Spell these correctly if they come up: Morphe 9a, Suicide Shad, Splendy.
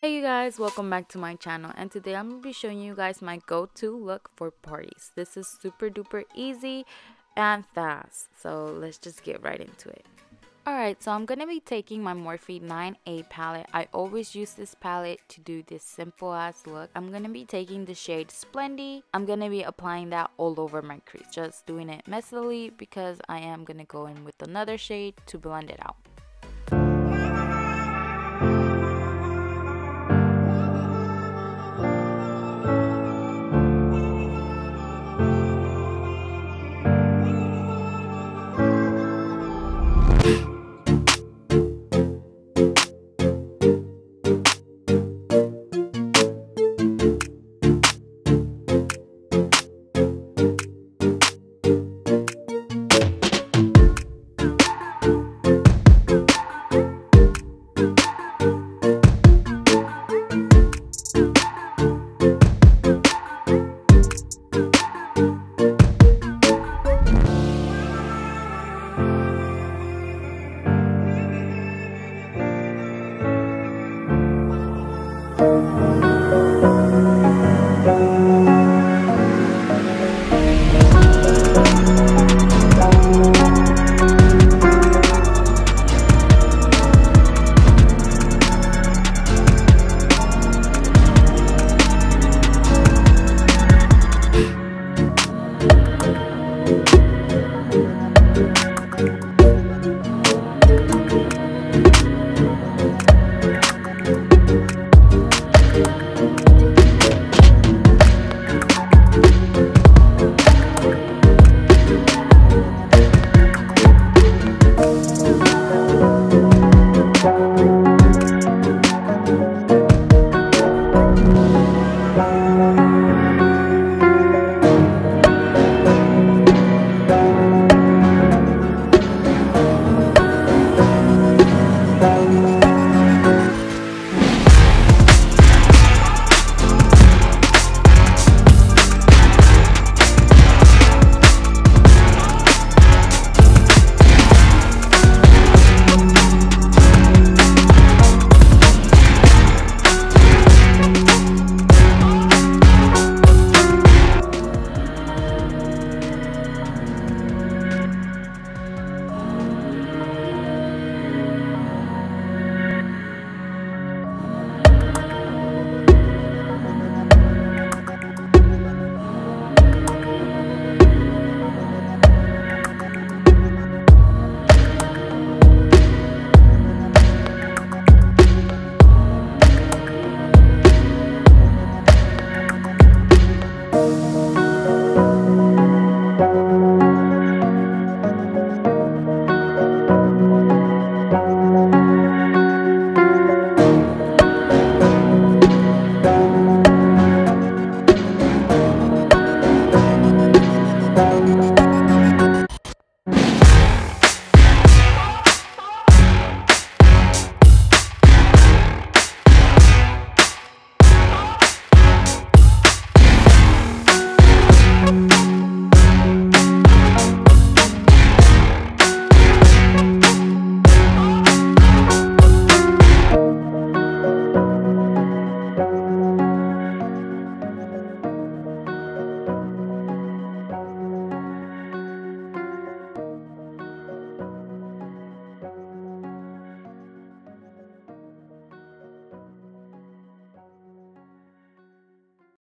Hey you guys, welcome back to my channel, and today I'm gonna be showing you guys my go-to look for parties. This is super duper easy and fast, so let's just get right into it. Alright, so I'm gonna be taking my Morphe 9a palette. I always use this palette to do this simple ass look. I'm gonna be taking the shade Splendy. I'm gonna be applying that all over my crease, just doing it messily because I am gonna go in with another shade to blend it out.